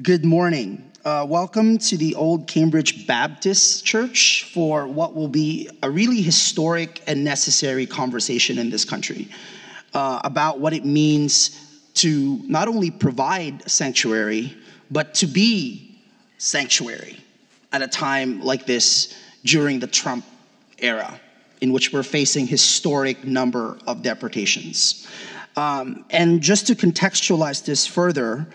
Good morning. Welcome to the Old Cambridge Baptist Church for what will be a really historic and necessary conversation in this country about what it means to not only provide sanctuary, but to be sanctuary at a time like this during the Trump era, in which we're facing historic number of deportations. And just to contextualize this further,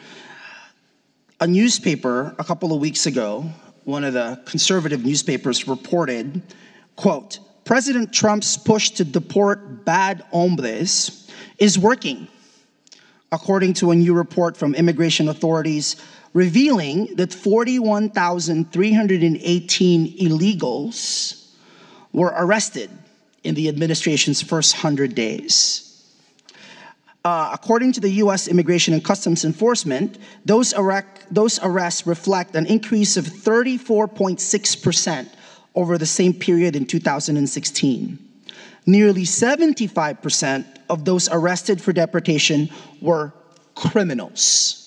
a newspaper a couple of weeks ago, one of the conservative newspapers reported, quote, "President Trump's push to deport bad hombres is working," according to a new report from immigration authorities, revealing that 41,318 illegals were arrested in the administration's first 100 days. According to the U.S. Immigration and Customs Enforcement, those arrests reflect an increase of 34.6% over the same period in 2016. Nearly 75% of those arrested for deportation were criminals.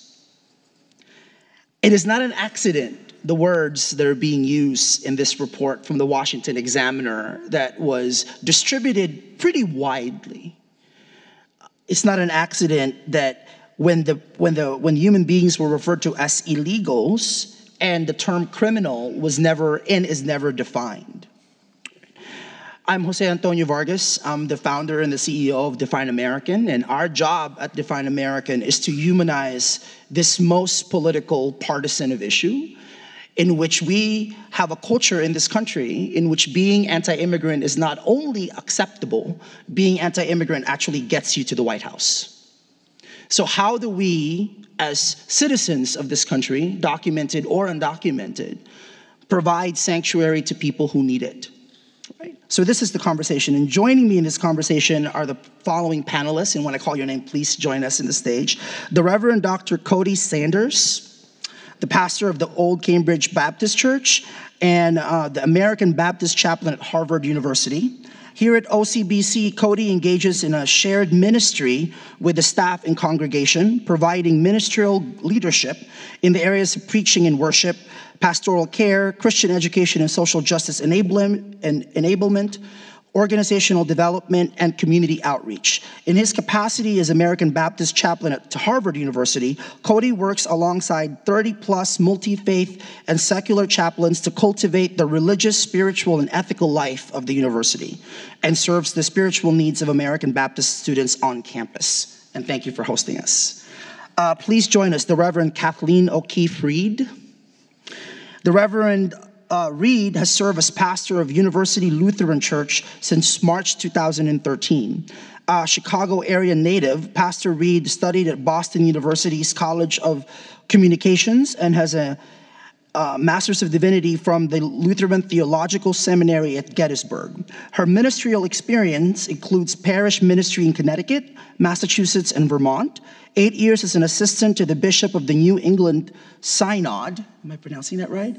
It is not an accident, the words that are being used in this report from the Washington Examiner that was distributed pretty widely. It's not an accident that when human beings were referred to as illegals and the term criminal was never and is never defined. I'm Jose Antonio Vargas. I'm the founder and the CEO of Define American, and our job at Define American is to humanize this most political partisan of issue, in which we have a culture in this country in which being anti-immigrant is not only acceptable, being anti-immigrant actually gets you to the White House. So how do we, as citizens of this country, documented or undocumented, provide sanctuary to people who need it? Right? So this is the conversation, and joining me in this conversation are the following panelists, and when I call your name, please join us in the stage. The Reverend Dr. Cody Sanders, the pastor of the Old Cambridge Baptist Church and the American Baptist chaplain at Harvard University. Here at OCBC, Cody engages in a shared ministry with the staff and congregation, providing ministerial leadership in the areas of preaching and worship, pastoral care, Christian education and social justice enablement, organizational development, and community outreach. In his capacity as American Baptist chaplain at Harvard University, Cody works alongside 30-plus multi-faith and secular chaplains to cultivate the religious, spiritual, and ethical life of the university, and serves the spiritual needs of American Baptist students on campus. And thank you for hosting us. Please join us, the Reverend Kathleen O'Keefe Reed. The Reverend Reed has served as pastor of University Lutheran Church since March 2013. A Chicago area native, Pastor Reed studied at Boston University's College of Communications and has a Master's of Divinity from the Lutheran Theological Seminary at Gettysburg. Her ministerial experience includes parish ministry in Connecticut, Massachusetts, and Vermont, 8 years as an assistant to the bishop of the New England Synod, am I pronouncing that right?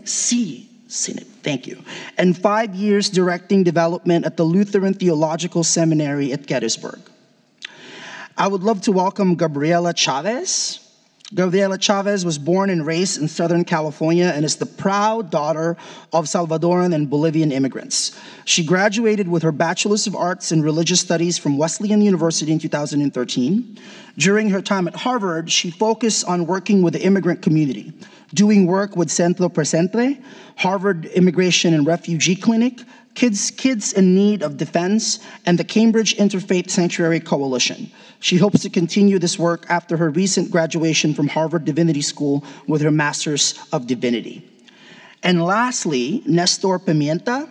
Synod, thank you, and 5 years directing development at the Lutheran Theological Seminary at Gettysburg. I would love to welcome Gabriela Chavez. Gabriela Chavez was born and raised in Southern California and is the proud daughter of Salvadoran and Bolivian immigrants. She graduated with her Bachelor's of Arts in Religious Studies from Wesleyan University in 2013. During her time at Harvard, she focused on working with the immigrant community, doing work with Centro Presente, Harvard Immigration and Refugee Clinic, Kids in Need of Defense, and the Cambridge Interfaith Sanctuary Coalition. She hopes to continue this work after her recent graduation from Harvard Divinity School with her Master's of Divinity. And lastly, Nestor Pimienta,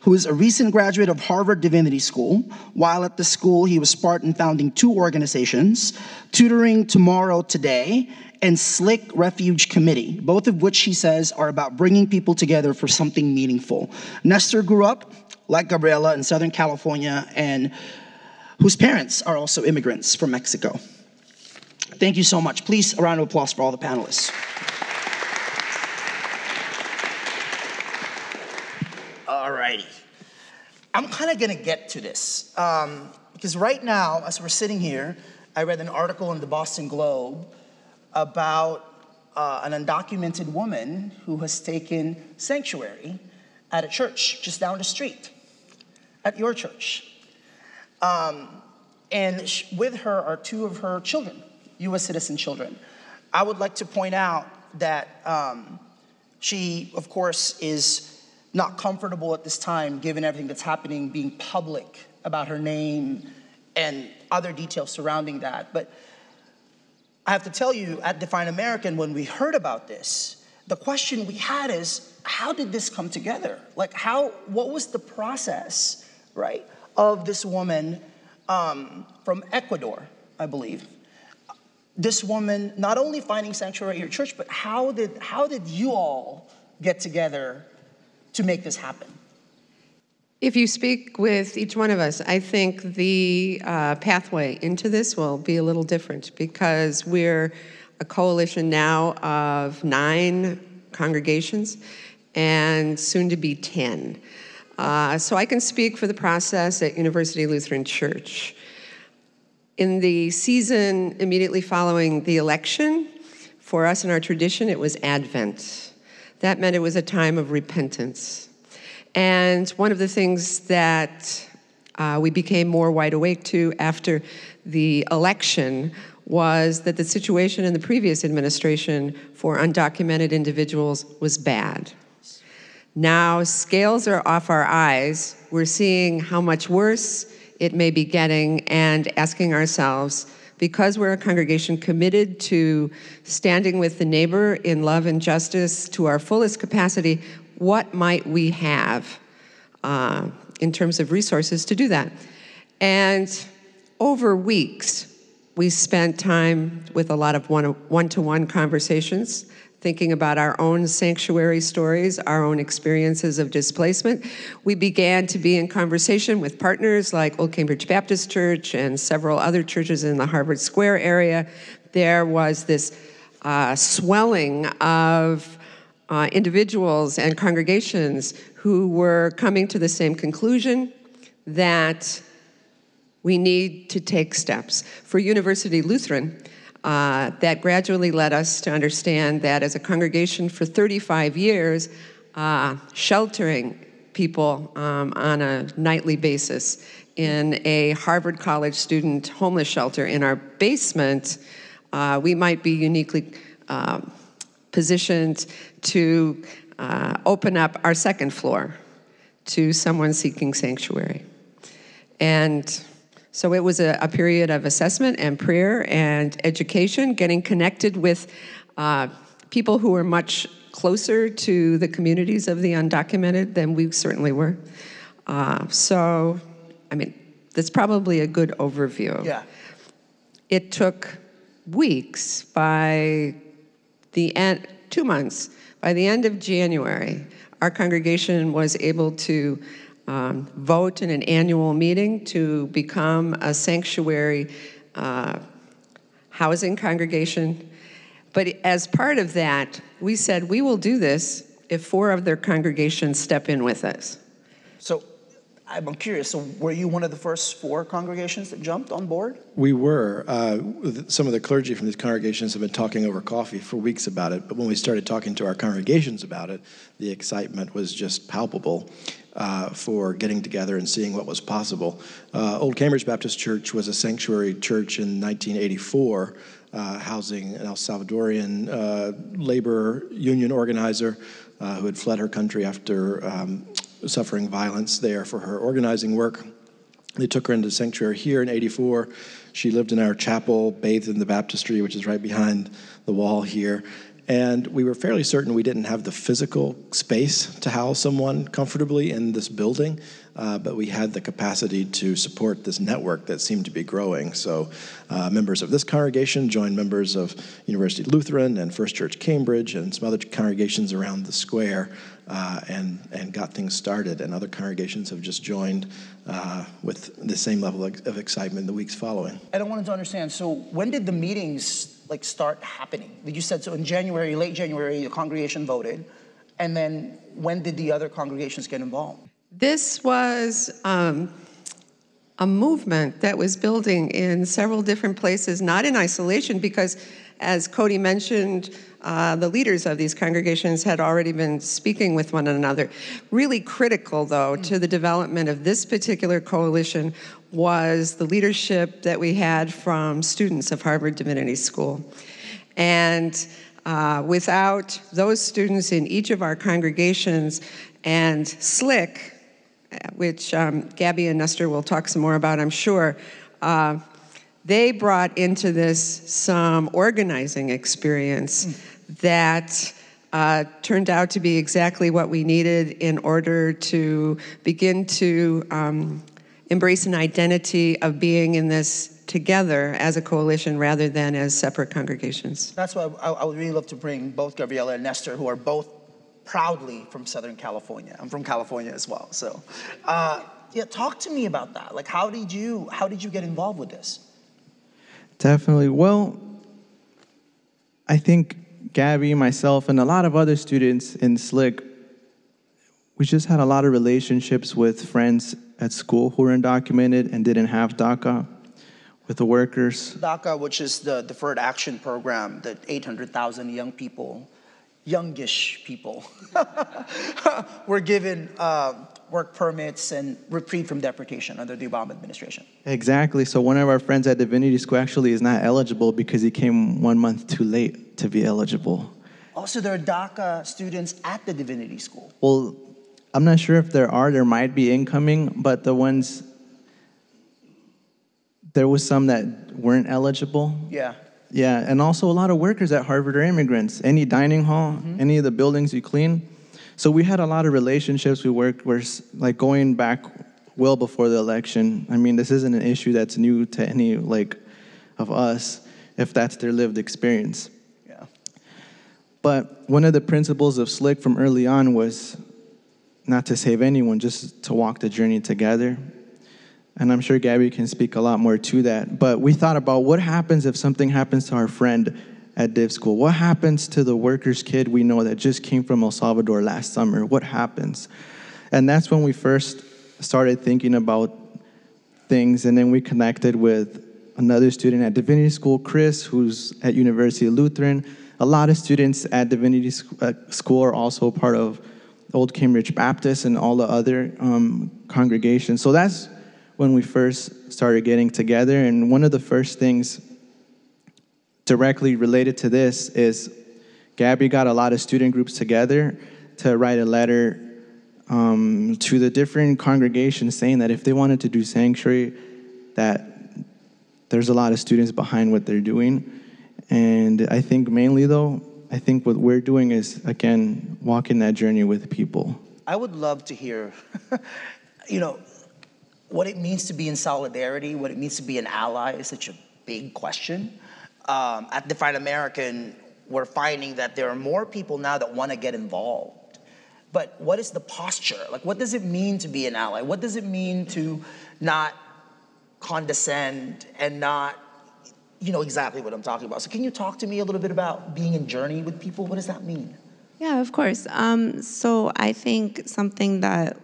who is a recent graduate of Harvard Divinity School. While at the school, he was part in founding two organizations, Tutoring Tomorrow Today and Slick Refuge Committee, both of which he says are about bringing people together for something meaningful. Nestor grew up, like Gabriela, in Southern California, and whose parents are also immigrants from Mexico. Thank you so much. Please, a round of applause for all the panelists. All righty. I'm kind of going to get to this, because right now, as we're sitting here, I read an article in the Boston Globe about an undocumented woman who has taken sanctuary at a church just down the street, at your church. And with her are two of her children, U.S. citizen children. I would like to point out that she, of course, is not comfortable at this time, given everything that's happening, being public about her name and other details surrounding that. But I have to tell you, at Define American, when we heard about this, the question we had is, how did this come together? Like, what was the process, right, of this woman from Ecuador, I believe? This woman not only finding sanctuary at your church, but how did you all get together to make this happen? If you speak with each one of us, I think the pathway into this will be a little different, because we're a coalition now of 9 congregations and soon to be 10. So I can speak for the process at University Lutheran Church. In the season immediately following the election, for us in our tradition, it was Advent. That meant it was a time of repentance. And one of the things that we became more wide awake to after the election was that the situation in the previous administration for undocumented individuals was bad. Now scales are off our eyes. We're seeing how much worse it may be getting, and asking ourselves, because we're a congregation committed to standing with the neighbor in love and justice to our fullest capacity, what might we have in terms of resources to do that? And over weeks, we spent time with a lot of one-to-one conversations, thinking about our own sanctuary stories, our own experiences of displacement. We began to be in conversation with partners like Old Cambridge Baptist Church and several other churches in the Harvard Square area. There was this swelling of individuals and congregations who were coming to the same conclusion that we need to take steps. For University Lutheran, that gradually led us to understand that as a congregation for 35 years, sheltering people on a nightly basis in a Harvard College student homeless shelter in our basement, we might be uniquely positioned to open up our second floor to someone seeking sanctuary. And so it was a period of assessment and prayer and education, getting connected with people who were much closer to the communities of the undocumented than we certainly were. So, I mean, that's probably a good overview. Yeah. It took weeks. By the end, 2 months. By the end of January, our congregation was able to vote in an annual meeting to become a sanctuary housing congregation. But as part of that, we said we will do this if 4 of their congregations step in with us. So I'm curious, so were you one of the first 4 congregations that jumped on board? We were. Some of the clergy from these congregations have been talking over coffee for weeks about it, but when we started talking to our congregations about it, the excitement was just palpable for getting together and seeing what was possible. Old Cambridge Baptist Church was a sanctuary church in 1984, housing an El Salvadorian labor union organizer who had fled her country after suffering violence there for her organizing work. They took her into sanctuary here in '84. She lived in our chapel, bathed in the baptistry, which is right behind the wall here. And we were fairly certain we didn't have the physical space to house someone comfortably in this building, but we had the capacity to support this network that seemed to be growing. So members of this congregation joined members of University Lutheran and First Church Cambridge and some other congregations around the square and got things started. And other congregations have just joined with the same level of excitement in the weeks following. And I wanted to understand, so when did the meetings like start happening? You said so in January, late January, the congregation voted, and then when did the other congregations get involved? This was a movement that was building in several different places, not in isolation, because as Cody mentioned, the leaders of these congregations had already been speaking with one another. Really critical, though, to the development of this particular coalition was the leadership that we had from students of Harvard Divinity School. And without those students in each of our congregations and Slick, which Gabby and Nestor will talk some more about, I'm sure, they brought into this some organizing experience that turned out to be exactly what we needed in order to begin to embrace an identity of being in this together as a coalition rather than as separate congregations. That's why I would really love to bring both Gabriela and Nestor, who are both proudly from Southern California. I'm from California as well, so. Yeah, talk to me about that. Like, how did you get involved with this? Definitely. Well, I think Gabby, myself, and a lot of other students in Slick, we just had a lot of relationships with friends at school who were undocumented and didn't have DACA, with the workers. DACA, which is the Deferred Action Program that 800,000 young people, youngish people, were given work permits and reprieve from deportation under the Obama administration. Exactly. So one of our friends at Divinity School actually is not eligible because he came 1 month too late to be eligible. Also, there are DACA students at the Divinity School. Well, I'm not sure if there are. There might be incoming, but the ones... there was some that weren't eligible. Yeah. Yeah, and also a lot of workers at Harvard are immigrants. Any dining hall, any of the buildings you clean. So we had a lot of relationships. We worked, like going back well before the election. I mean, this isn't an issue that's new to any like of us, if that's their lived experience. Yeah. But one of the principles of Slick from early on was not to save anyone, just to walk the journey together. And I'm sure Gabby can speak a lot more to that. But we thought about what happens if something happens to our friend at Div School? What happens to the worker's kid we know that just came from El Salvador last summer? What happens? And that's when we first started thinking about things. And then we connected with another student at Divinity School, Chris, who's at University of Lutheran. A lot of students at Divinity School are also part of Old Cambridge Baptist and all the other congregations. So that's when we first started getting together. And one of the first things directly related to this is Gabby got a lot of student groups together to write a letter to the different congregations saying that if they wanted to do sanctuary, that there's a lot of students behind what they're doing. And I think mainly though, I think what we're doing is, again, walking that journey with people. I would love to hear, you know, what it means to be in solidarity, what it means to be an ally is such a big question. At Define American, we're finding that there are more people now that want to get involved. But what is the posture? Like, what does it mean to be an ally? What does it mean to not condescend and not, you know, exactly what I'm talking about? So can you talk to me a little bit about being in journey with people? What does that mean? Yeah, of course. So I think something that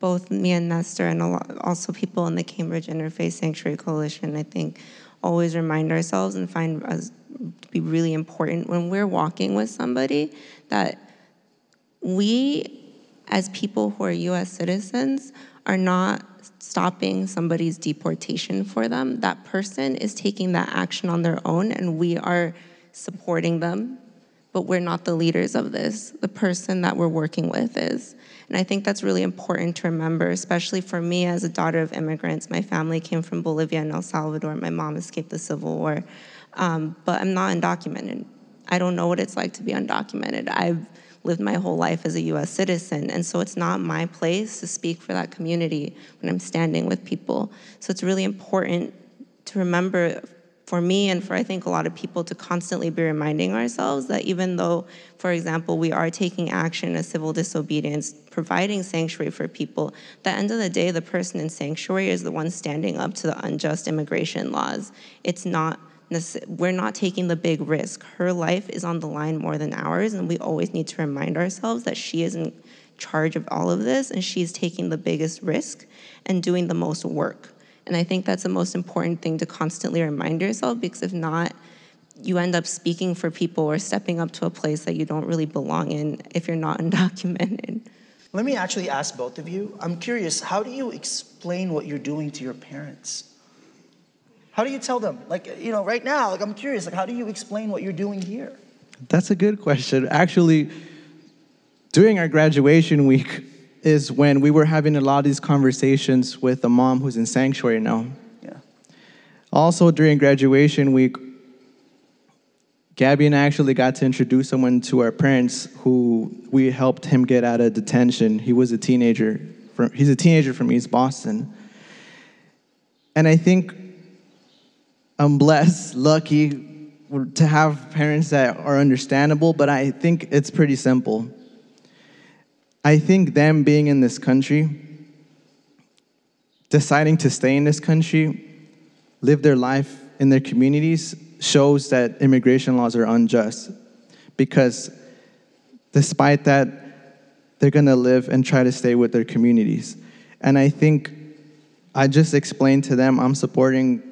both me and Nestor and a lot, also people in the Cambridge Interfaith Sanctuary Coalition, I think, always remind ourselves and find us to be really important when we're walking with somebody that we, as people who are U.S. citizens, are not stopping somebody's deportation for them. That person is taking that action on their own, and we are supporting them, but we're not the leaders of this. The person that we're working with is. And I think that's really important to remember, especially for me as a daughter of immigrants. My family came from Bolivia and El Salvador. My mom escaped the Civil War. But I'm not undocumented. I don't know what it's like to be undocumented. I've lived my whole life as a U.S. citizen. And so it's not my place to speak for that community when I'm standing with people. So it's really important to remember for me and for I think a lot of people to constantly be reminding ourselves that even though, for example, we are taking action as civil disobedience, providing sanctuary for people, at the end of the day, the person in sanctuary is the one standing up to the unjust immigration laws. It's not, we're not taking the big risk. Her life is on the line more than ours, and we always need to remind ourselves that she is in charge of all of this, and she's taking the biggest risk and doing the most work. And I think that's the most important thing to constantly remind yourself, because if not, you end up speaking for people or stepping up to a place that you don't really belong in if you're not undocumented. Let me actually ask both of you. I'm curious, how do you explain what you're doing to your parents? How do you tell them? Like, you know, right now, like, I'm curious, like, how do you explain what you're doing here? That's a good question. Actually, during our graduation week is when we were having a lot of these conversations with a mom who's in sanctuary now. Yeah. Also, during graduation week, Gabby and I actually got to introduce someone to our parents who we helped him get out of detention. He was a teenager. He's a teenager from East Boston. And I think I'm blessed, lucky, to have parents that are understandable, but I think it's pretty simple. I think them being in this country, deciding to stay in this country, live their life in their communities, shows that immigration laws are unjust, because despite that, they're gonna live and try to stay with their communities. And I think I just explained to them I'm supporting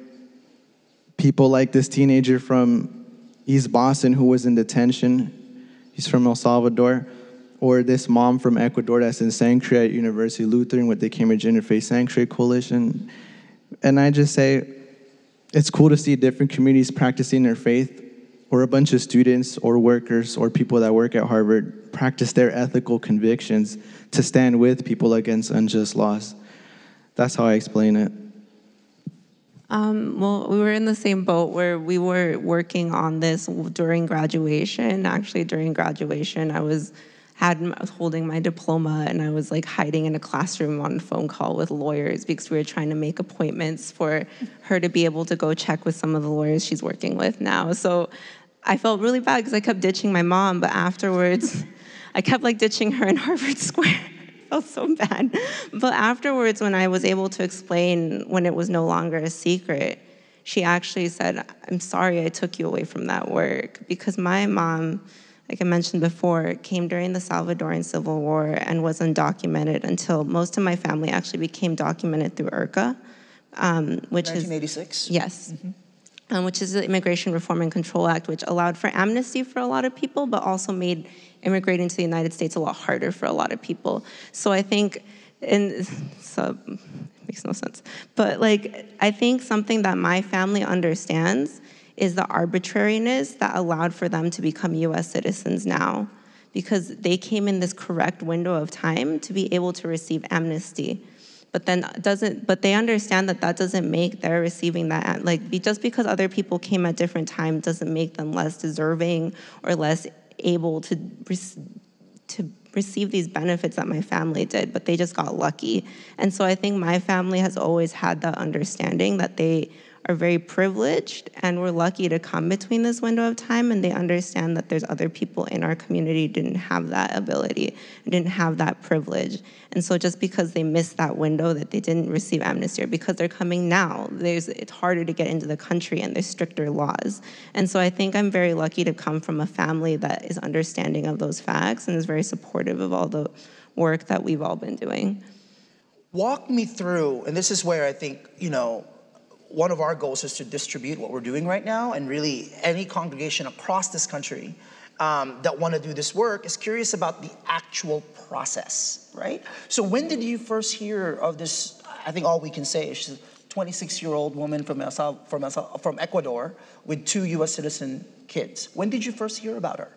people like this teenager from East Boston who was in detention. He's from El Salvador. Or this mom from Ecuador that's in sanctuary at University Lutheran with the Cambridge Interfaith Sanctuary Coalition. And I just say, it's cool to see different communities practicing their faith, or a bunch of students or workers or people that work at Harvard practice their ethical convictions to stand with people against unjust laws. That's how I explain it. Well, we were in the same boat where we were working on this during graduation. Actually, during graduation, I was holding my diploma, and I was like hiding in a classroom on a phone call with lawyers because we were trying to make appointments for her to be able to go check with some of the lawyers she's working with now. So I felt really bad because I kept ditching my mom, but afterwards, I kept like ditching her in Harvard Square. Felt so bad. But afterwards, when I was able to explain, when it was no longer a secret, she actually said, "I'm sorry I took you away from that work," because my mom, like I mentioned before, came during the Salvadoran Civil War and was undocumented until most of my family actually became documented through IRCA, which 1986? Yes. Mm-hmm. Which is the Immigration Reform and Control Act, which allowed for amnesty for a lot of people, but also made immigrating to the United States a lot harder for a lot of people. So I think, and so it makes no sense, but like, I think something that my family understands is the arbitrariness that allowed for them to become US citizens now, because they came in this correct window of time to be able to receive amnesty. But then but they understand that that doesn't make their receiving that, like, just because other people came at different times doesn't make them less deserving or less able to receive these benefits that my family did, but they just got lucky. And so I think my family has always had the understanding that they are very privileged and we're lucky to come between this window of time, and they understand that there's other people in our community who didn't have that ability, didn't have that privilege. And so just because they missed that window, that they didn't receive amnesty, or because they're coming now, it's harder to get into the country and there's stricter laws. And so I think I'm very lucky to come from a family that is understanding of those facts and is very supportive of all the work that we've all been doing. Walk me through, and this is where I think, you know, one of our goals is to distribute what we're doing right now, and really any congregation across this country that want to do this work is curious about the actual process, right? So when did you first hear of this? I think all we can say is she's a 26-year-old woman from Ecuador with 2 U.S. citizen kids. When did you first hear about her?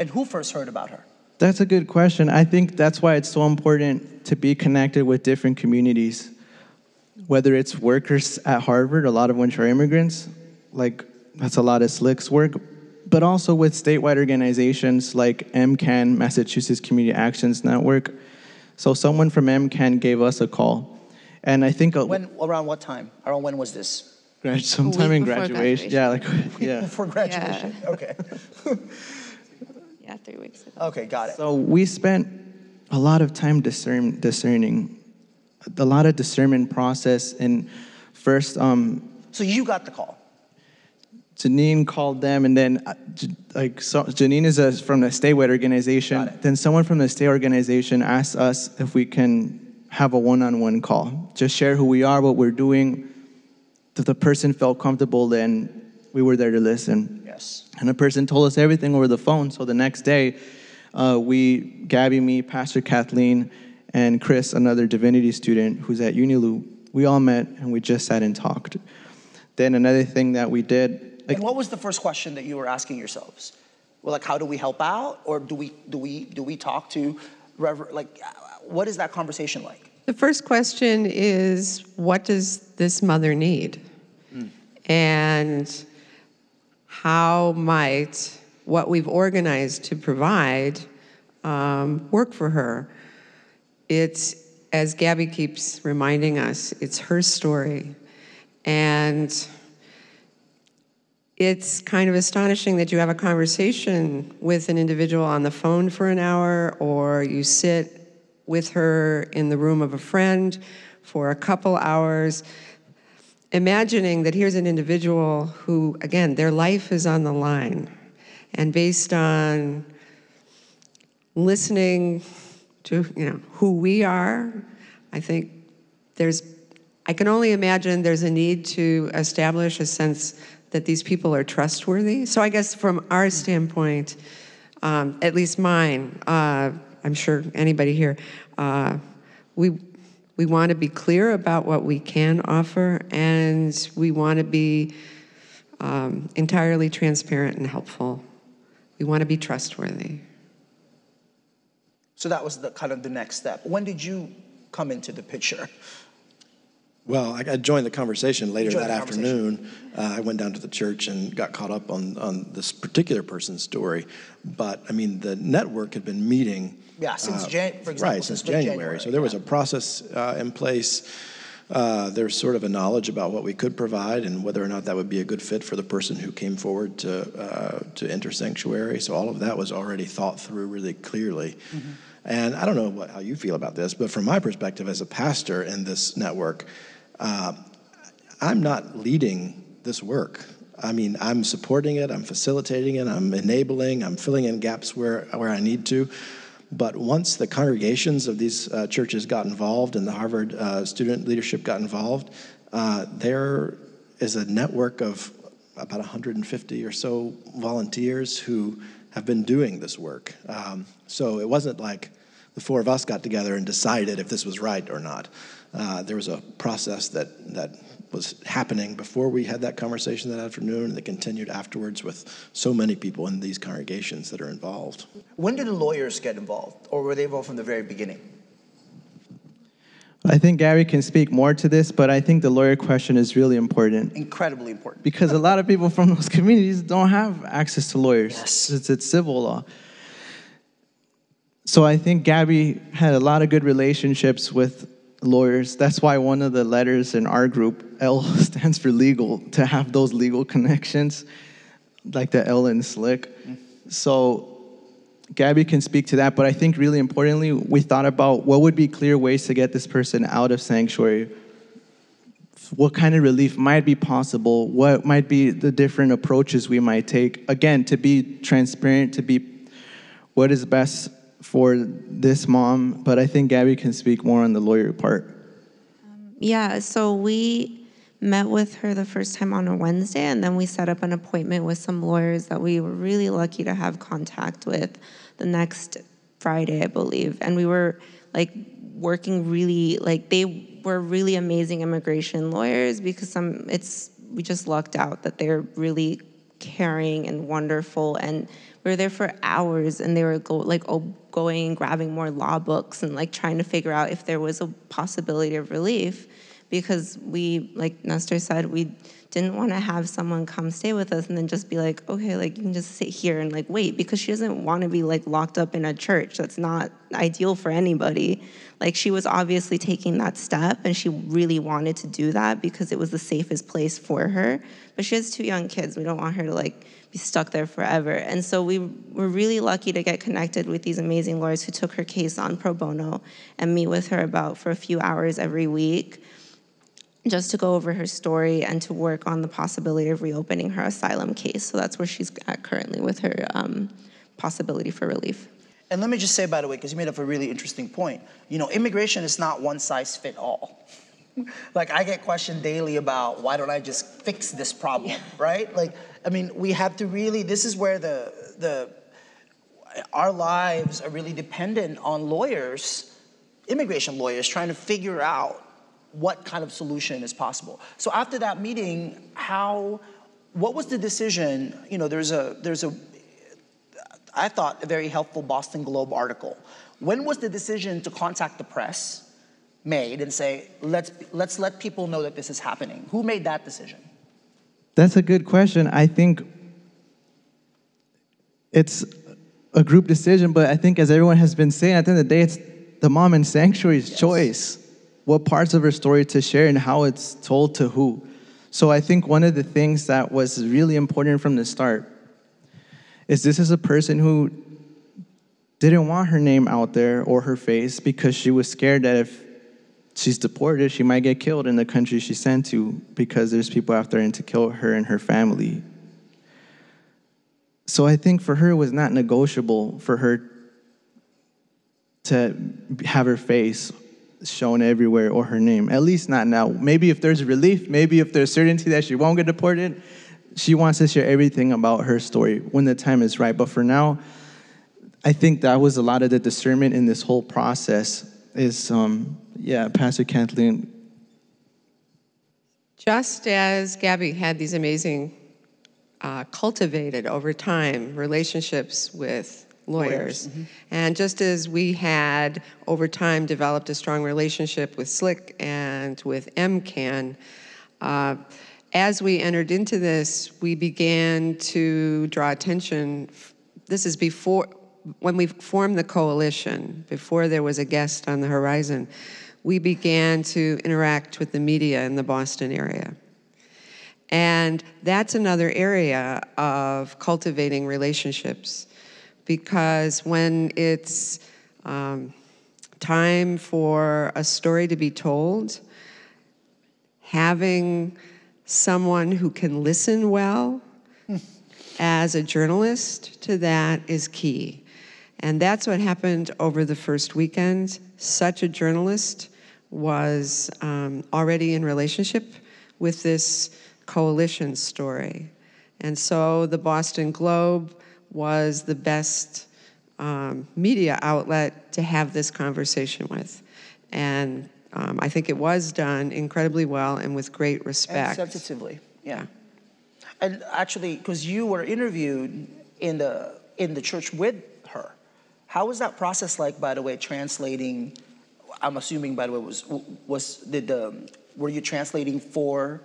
And who first heard about her? That's a good question. I think that's why it's so important to be connected with different communities. Whether it's workers at Harvard, a lot of which are immigrants, like that's a lot of Slick's work, but also with statewide organizations like MCAN, Massachusetts Community Actions Network. So someone from MCAN gave us a call. And I think... around what time? Around when was this? Sometime in graduation. Yeah, like... Yeah. Before graduation, yeah. Okay. Yeah, 3 weeks ago. Okay, got it. So we spent a lot of time discerning. A lot of discernment process, and first... so you got the call. Janine called them, and then Janine is from the statewide organization. Then someone from the state organization asked us if we can have a one-on-one call. Just share who we are, what we're doing. If the person felt comfortable, then we were there to listen. Yes. And a person told us everything over the phone. So the next day, Gabby, me, Pastor Kathleen, and Chris, another divinity student who's at UniLU, we all met and we just sat and talked. Then another thing that we did. Like, and what was the first question that you were asking yourselves? Well, like, how do we help out, or do we talk to Reverend? Like, what is that conversation like? The first question is, what does this mother need? Mm. And how might what we've organized to provide work for her? It's, as Gabby keeps reminding us, it's her story. And it's kind of astonishing that you have a conversation with an individual on the phone for an hour, or you sit with her in the room of a friend for a couple hours, imagining that here's an individual who, again, their life is on the line. And based on listening to, you know, who we are, I think I can only imagine there's a need to establish a sense that these people are trustworthy. So I guess from our standpoint, at least mine, I'm sure anybody here, we want to be clear about what we can offer, and we want to be entirely transparent and helpful. We want to be trustworthy. So that was the kind of the next step. When did you come into the picture? Well, I joined the conversation later that afternoon. I went down to the church and got caught up on this particular person's story. But, I mean, the network had been meeting. Yeah, since January, for example. Right, since January. So there was a process in place. There's sort of a knowledge about what we could provide and whether or not that would be a good fit for the person who came forward to enter sanctuary. So all of that was already thought through really clearly. Mm-hmm. And I don't know how you feel about this, but from my perspective as a pastor in this network, I'm not leading this work. I mean, I'm supporting it, I'm facilitating it, I'm enabling, I'm filling in gaps where I need to. But once the congregations of these churches got involved and the Harvard student leadership got involved, there is a network of about 150 or so volunteers who have been doing this work. So it wasn't like the four of us got together and decided if this was right or not. There was a process that was happening before we had that conversation that afternoon, and that continued afterwards with so many people in these congregations that are involved. When did the lawyers get involved, or were they involved from the very beginning? I think Gary can speak more to this, but I think the lawyer question is really important. Incredibly important. Because a lot of people from those communities don't have access to lawyers. Yes. It's civil law. So I think Gabby had a lot of good relationships with lawyers. That's why one of the letters in our group, L, stands for legal, to have those legal connections, like the L in Slick. So Gabby can speak to that, but I think really importantly, we thought about what would be clear ways to get this person out of sanctuary, what kind of relief might be possible, what might be the different approaches we might take. Again, to be transparent, to be what is best for this mom, but I think Gabby can speak more on the lawyer part. Yeah, so we met with her the first time on a Wednesday, and then we set up an appointment with some lawyers that we were really lucky to have contact with the next Friday, I believe. And we were like working really, like they were really amazing immigration lawyers, because we just lucked out that they're really caring and wonderful, and we were there for hours, and they were going and grabbing more law books and like trying to figure out if there was a possibility of relief, because we, like Nestor said, we didn't want to have someone come stay with us and then just be like, okay, like you can just sit here and like wait, because she doesn't want to be like locked up in a church. That's not ideal for anybody. Like she was obviously taking that step, and she really wanted to do that because it was the safest place for her. But she has two young kids. We don't want her to like be stuck there forever. And so we were really lucky to get connected with these amazing lawyers who took her case on pro bono and meet with her for a few hours every week, just to go over her story and to work on the possibility of reopening her asylum case. So that's where she's at currently with her possibility for relief. And let me just say, by the way, because you made up a really interesting point, you know, immigration is not one size fit all. Like, I get questioned daily about, why don't I just fix this problem, right? Like, I mean, we have to really, this is where our lives are really dependent on lawyers, immigration lawyers, trying to figure out what kind of solution is possible. So after that meeting, what was the decision? You know, there's a, I thought, a very helpful Boston Globe article. When was the decision to contact the press made and say, let's let people know that this is happening? Who made that decision? That's a good question. I think it's a group decision, but I think, as everyone has been saying, at the end of the day, it's the mom in sanctuary's choice, what parts of her story to share and how it's told to who. So I think one of the things that was really important from the start is this is a person who didn't want her name out there or her face because she was scared that if she's deported, she might get killed in the country she's sent to because there's people out there and to kill her and her family. So I think for her, it was not negotiable for her to have her face shown everywhere or her name, at least not now. Maybe if there's relief, maybe if there's certainty that she won't get deported, she wants to share everything about her story when the time is right. But for now, I think that was a lot of the discernment in this whole process is, yeah, Pastor Kathleen. Just as Gabby had these amazing cultivated over time relationships with lawyers. Mm-hmm. And just as we had over time developed a strong relationship with Slick and with MCAN, as we entered into this, we began to draw attention. This is before, when we formed the coalition, before there was a guest on the horizon, we began to interact with the media in the Boston area. And that's another area of cultivating relationships. Because when it's time for a story to be told, having someone who can listen well as a journalist to that is key. And that's what happened over the first weekend. Such a journalist was already in relationship with this coalition story. And so the Boston Globe was the best media outlet to have this conversation with. And I think it was done incredibly well and with great respect. And sensitively, yeah. And actually, because you were interviewed in the church with her, how was that process like, by the way, translating? I'm assuming, by the way, were you translating for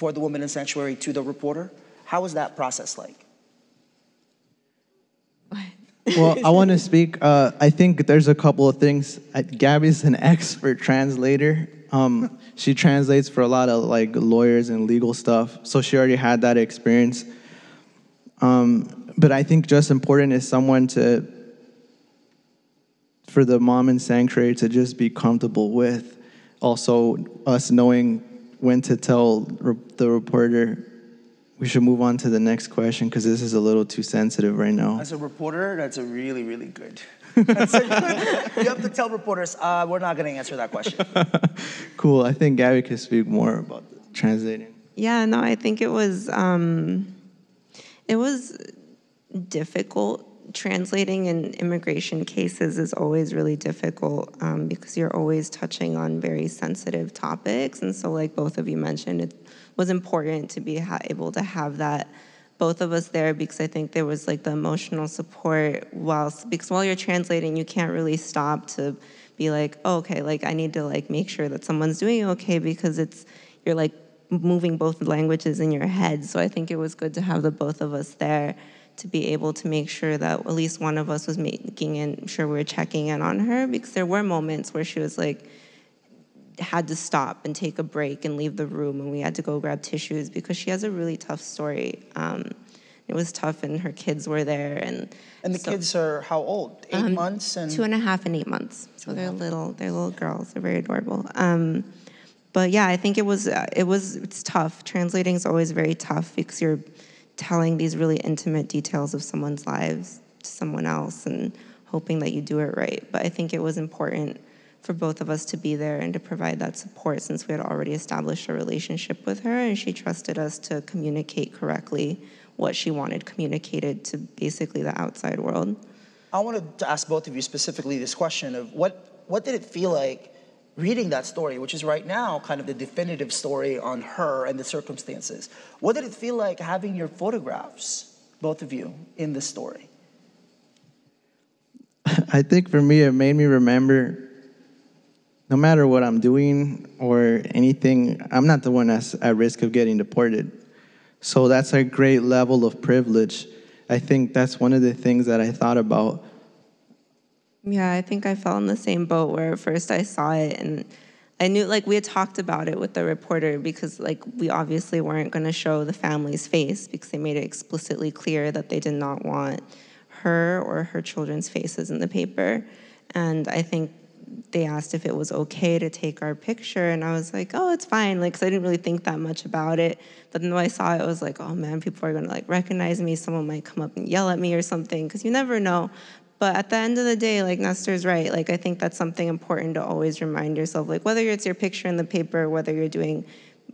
the woman in sanctuary to the reporter? How was that process like? Well, I want to speak. I think there's a couple of things. Gabby's an expert translator. She translates for a lot of like lawyers and legal stuff, so she already had that experience. But I think just important is someone for the mom in sanctuary to just be comfortable with. Also, us knowing when to tell the reporter, we should move on to the next question because this is a little too sensitive right now. As a reporter, that's a really, really good. That's a good. You have to tell reporters, we're not going to answer that question. Cool. I think Gabby can speak more about translating. Yeah, no, I think it was difficult. Translating in immigration cases is always really difficult because you're always touching on very sensitive topics. And so like both of you mentioned, it was important to be able to have that, both of us there, because I think there was like the emotional support because while you're translating, you can't really stop to be like, oh, okay, like I need to like make sure that someone's doing okay because you're like moving both languages in your head. So I think it was good to have the both of us there to be able to make sure that at least one of us was sure we were checking in on her, because there were moments where she was like, had to stop and take a break and leave the room, and we had to go grab tissues because she has a really tough story. It was tough, and her kids were there. And the kids are how old? 8 months? 2.5 and 8 months. So they're little girls. They're very adorable. But yeah, I think it's tough. Translating is always very tough because you're telling these really intimate details of someone's lives to someone else and hoping that you do it right. But I think it was important for both of us to be there and to provide that support, since we had already established a relationship with her, and she trusted us to communicate correctly what she wanted communicated to basically the outside world. I wanted to ask both of you specifically this question of what did it feel like reading that story, which is right now kind of the definitive story on her and the circumstances. What did it feel like having your photographs, both of you, in the story? I think for me, it made me remember, no matter what I'm doing or anything, I'm not the one that's at risk of getting deported. So that's a great level of privilege. I think that's one of the things that I thought about. Yeah, I think I fell in the same boat where at first I saw it and I knew, like, we had talked about it with the reporter because, like, we obviously weren't going to show the family's face because they made it explicitly clear that they did not want her or her children's faces in the paper. And I think they asked if it was okay to take our picture, and I was like, oh, it's fine, like, because I didn't really think that much about it. But then when I saw it, I was like, oh man, people are going to, like, recognize me, someone might come up and yell at me or something, because you never know. But at the end of the day, like, Nestor's right, like, I think that's something important to always remind yourself, like, whether it's your picture in the paper, whether you're doing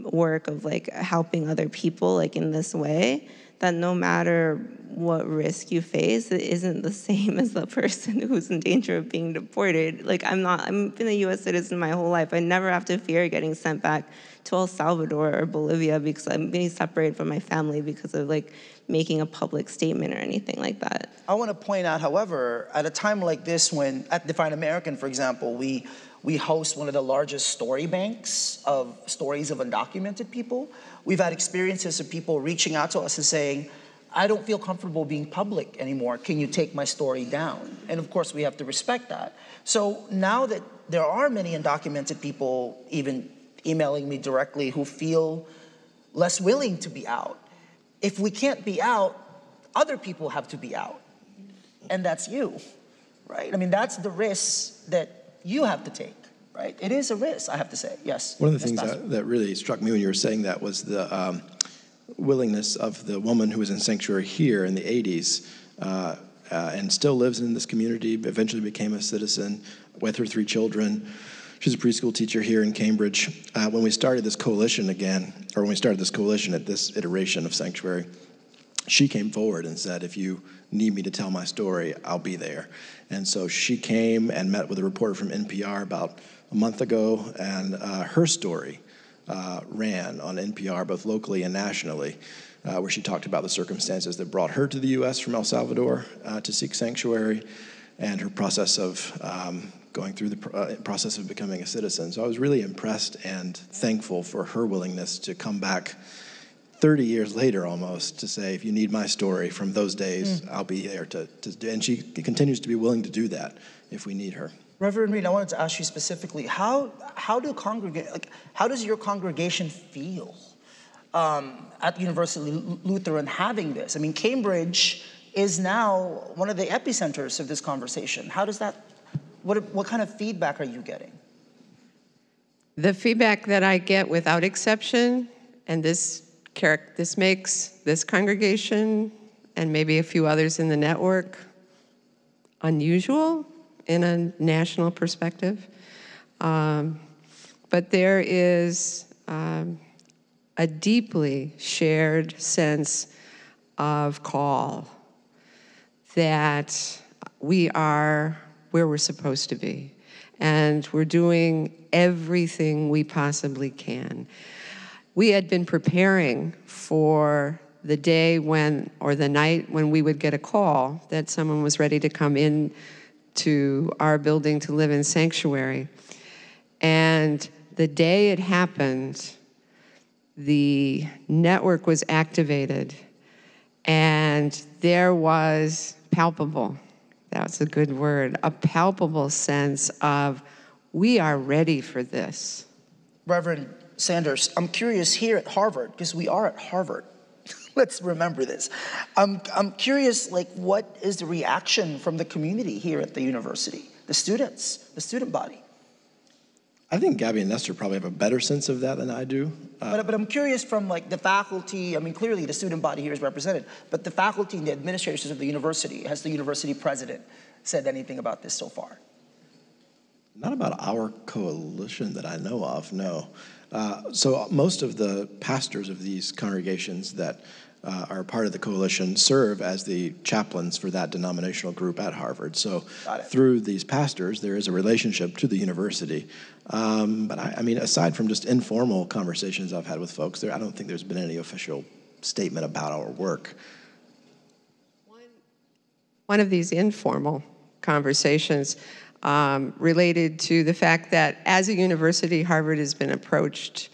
work of, like, helping other people, like, in this way, that no matter what risk you face, it isn't the same as the person who's in danger of being deported. Like, I've been a US citizen my whole life. I never have to fear getting sent back to El Salvador or Bolivia because I'm being separated from my family because of, like, making a public statement or anything like that. I want to point out, however, at a time like this when, at Define American, for example, we host one of the largest story banks of stories of undocumented people. We've had experiences of people reaching out to us and saying, I don't feel comfortable being public anymore. Can you take my story down? And of course, we have to respect that. So now that there are many undocumented people even emailing me directly who feel less willing to be out, if we can't be out, other people have to be out. And that's you, right? I mean, that's the risk that you have to take, right? It is a risk, I have to say, yes. One of the things that really struck me when you were saying that was the willingness of the woman who was in sanctuary here in the 80s and still lives in this community, eventually became a citizen with her three children. She's a preschool teacher here in Cambridge. When we started this coalition again, or when we started this coalition at this iteration of sanctuary, she came forward and said, if you need me to tell my story, I'll be there. And so she came and met with a reporter from NPR about a month ago, and her story ran on NPR both locally and nationally, where she talked about the circumstances that brought her to the U.S. from El Salvador to seek sanctuary, and her process of going through the process of becoming a citizen. So I was really impressed and thankful for her willingness to come back 30 years later almost to say, if you need my story from those days, I'll be there to and she continues to be willing to do that if we need her. Reverend Reed, I wanted to ask you specifically, how does your congregation feel at University Lutheran having this? I mean, Cambridge is now one of the epicenters of this conversation. How does that, what kind of feedback are you getting? The feedback that I get without exception, and this makes this congregation and maybe a few others in the network unusual in a national perspective. But there is a deeply shared sense of call that we are where we're supposed to be, and we're doing everything we possibly can. We had been preparing for the day when, or the night when we would get a call that someone was ready to come in to our building to live in sanctuary. And the day it happened, the network was activated, and there was palpable, that's a good word, a palpable sense of, we are ready for this. Reverend Sanders, I'm curious here at Harvard, because we are at Harvard. Let's remember this. I'm curious, like, what is the reaction from the community here at the university, the students, the student body? I think Gabby and Nestor probably have a better sense of that than I do. But I'm curious from, like, the faculty. I mean, clearly the student body here is represented, but the faculty and the administrators of the university, has the university president said anything about this so far? Not about our coalition that I know of, no. So most of the pastors of these congregations that are part of the coalition serve as the chaplains for that denominational group at Harvard. So through these pastors, there is a relationship to the university. But I mean, aside from just informal conversations I've had with folks, I don't think there's been any official statement about our work. One of these informal conversations related to the fact that as a university, Harvard has been approached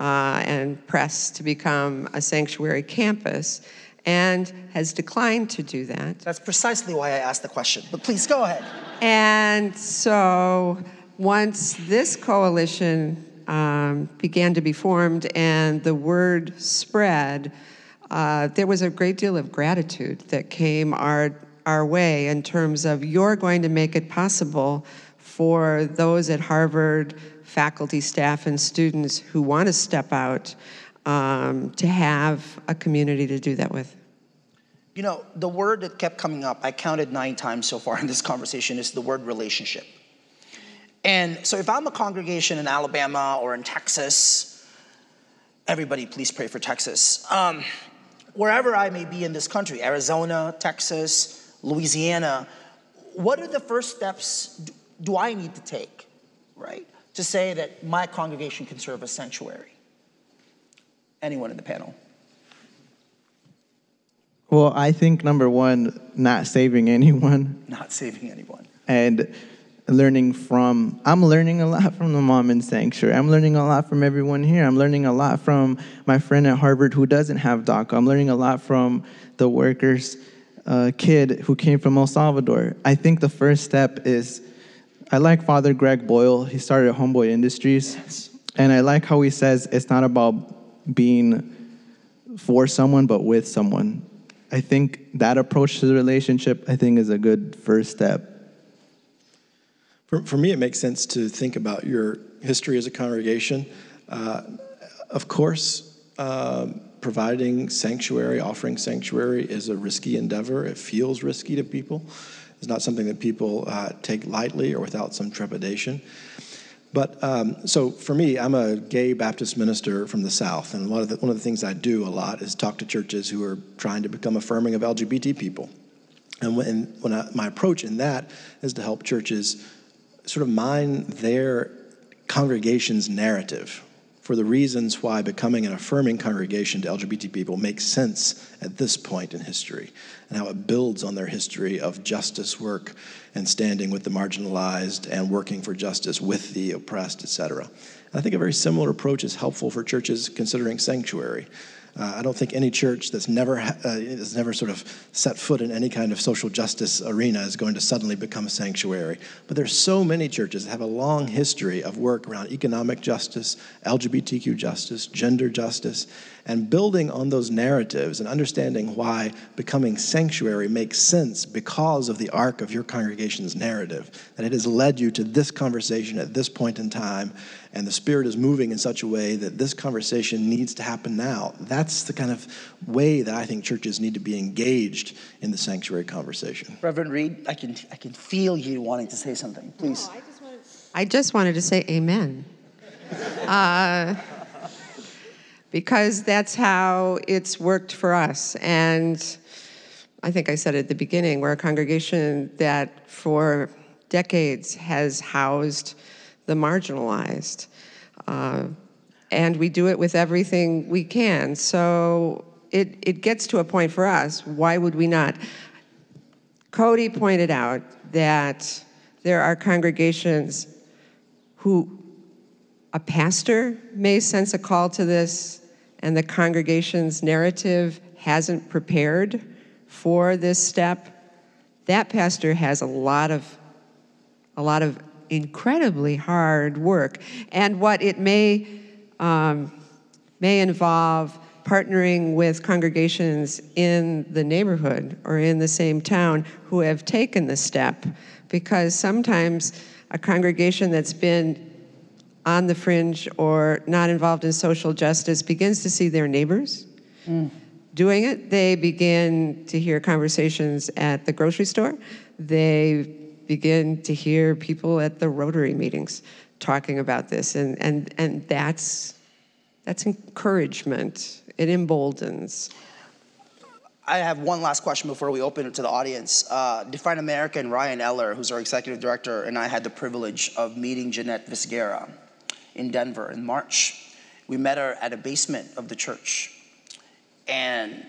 and pressed to become a sanctuary campus and has declined to do that. That's precisely why I asked the question, but please go ahead. And so once this coalition began to be formed and the word spread, there was a great deal of gratitude that came our way in terms of you're going to make it possible for those at Harvard, faculty, staff, and students who want to step out to have a community to do that with. You know, the word that kept coming up, I counted 9 times so far in this conversation, is the word relationship. And so if I'm a congregation in Alabama or in Texas, everybody please pray for Texas, wherever I may be in this country, Arizona, Texas, Louisiana, what are the first steps do I need to take, right, to say that my congregation can serve as sanctuary? Anyone in the panel? Well, I think number one, not saving anyone. Not saving anyone. And learning from, I'm learning a lot from the mom in sanctuary. I'm learning a lot from everyone here. I'm learning a lot from my friend at Harvard who doesn't have DACA. I'm learning a lot from the workers kid who came from El Salvador. I think the first step is, I like Father Greg Boyle. He started Homeboy Industries. Yes. And I like how he says it's not about being for someone, but with someone. I think that approach to the relationship, I think, is a good first step. For me, it makes sense to think about your history as a congregation. Of course, providing sanctuary, offering sanctuary is a risky endeavor. It feels risky to people. It's not something that people take lightly or without some trepidation. But so for me, I'm a gay Baptist minister from the South, and one of the things I do a lot is talk to churches who are trying to become affirming of LGBT people. And my approach in that is to help churches sort of mine their congregation's narrative for the reasons why becoming an affirming congregation to LGBT people makes sense at this point in history, and how it builds on their history of justice work and standing with the marginalized and working for justice with the oppressed, et cetera. And I think a very similar approach is helpful for churches considering sanctuary. I don't think any church that's never sort of set foot in any kind of social justice arena is going to suddenly become a sanctuary. But there's so many churches that have a long history of work around economic justice, LGBTQ justice, gender justice, and building on those narratives and understanding why becoming sanctuary makes sense because of the arc of your congregation's narrative, that it has led you to this conversation at this point in time, and the Spirit is moving in such a way that this conversation needs to happen now. That's the kind of way that I think churches need to be engaged in the sanctuary conversation. Reverend Reed, I can feel you wanting to say something. Please. No, I just wanted to say amen. Because that's how it's worked for us. And I think I said at the beginning, we're a congregation that for decades has housed the marginalized. And we do it with everything we can. So it gets to a point for us, why would we not? Cody pointed out that there are congregations who a pastor may sense a call to this, and the congregation's narrative hasn't prepared for this step. That pastor has a lot of incredibly hard work, and what it may involve partnering with congregations in the neighborhood or in the same town who have taken the step, because sometimes a congregation that's been on the fringe or not involved in social justice begins to see their neighbors doing it. They begin to hear conversations at the grocery store. They begin to hear people at the Rotary meetings talking about this, and that's encouragement. It emboldens. I have one last question before we open it to the audience. Define American, Ryan Eller, who's our executive director, and I had the privilege of meeting Jeanette Visguera in Denver in March. We met her at a basement of the church, and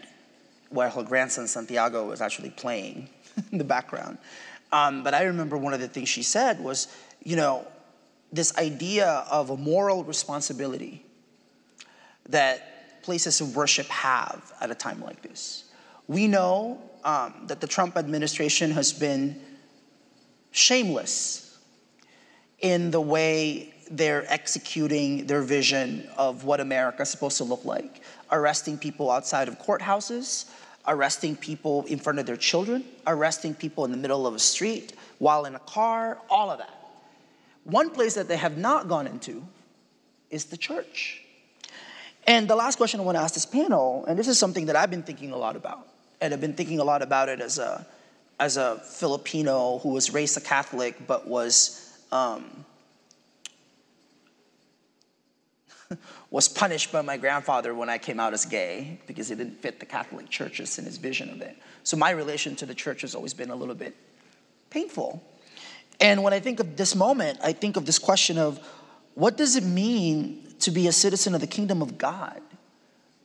where her grandson Santiago was actually playing in the background. But I remember one of the things she said was, you know, this idea of a moral responsibility that places of worship have at a time like this. We know that the Trump administration has been shameless in the way they're executing their vision of what America is supposed to look like, arresting people outside of courthouses, arresting people in front of their children, arresting people in the middle of a street, while in a car, all of that. One place that they have not gone into is the church. And the last question I want to ask this panel, and this is something that I've been thinking a lot about, and I've been thinking a lot about it as a Filipino who was raised a Catholic but was punished by my grandfather when I came out as gay because it didn't fit the Catholic churches and his vision of it. So my relation to the church has always been a little bit painful. And when I think of this moment, I think of this question of, what does it mean to be a citizen of the kingdom of God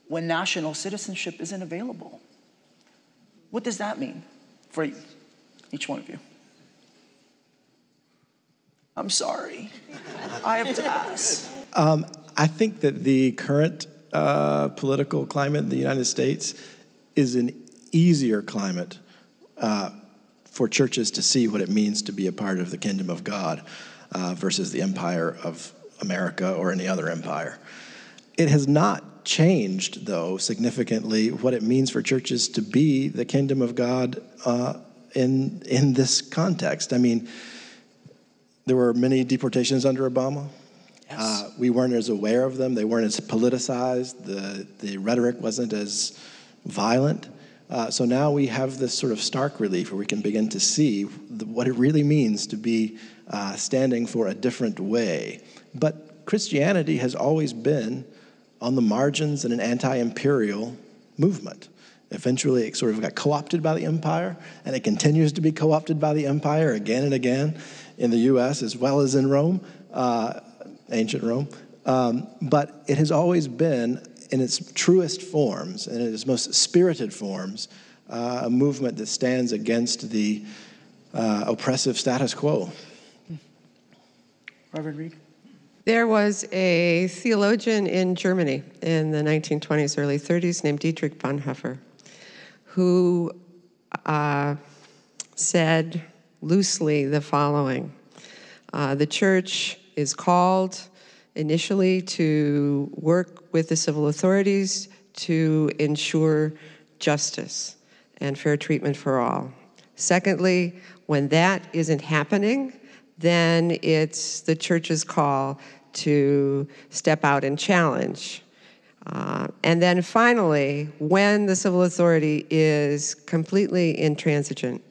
when national citizenship isn't available? What does that mean for each one of you? I'm sorry. I have to ask. I think that the current political climate in the United States is an easier climate for churches to see what it means to be a part of the kingdom of God versus the empire of America or any other empire. It has not changed, though, significantly what it means for churches to be the kingdom of God in this context. I mean, there were many deportations under Obama. Yes. We weren't as aware of them. They weren't as politicized. The rhetoric wasn't as violent. So now we have this sort of stark relief where we can begin to see what it really means to be standing for a different way. But Christianity has always been on the margins in an anti-imperial movement. Eventually it sort of got co-opted by the empire, and it continues to be co-opted by the empire again and again in the U.S. as well as in Rome, ancient Rome. But it has always been, in its truest forms, in its most spirited forms, a movement that stands against the oppressive status quo. Reverend Reed? There was a theologian in Germany in the 1920s, early 30s, named Dietrich Bonhoeffer, who said loosely the following. The church is called initially to work with the civil authorities to ensure justice and fair treatment for all. Secondly, when that isn't happening, then it's the church's call to step out and challenge. And then finally, when the civil authority is completely intransigent,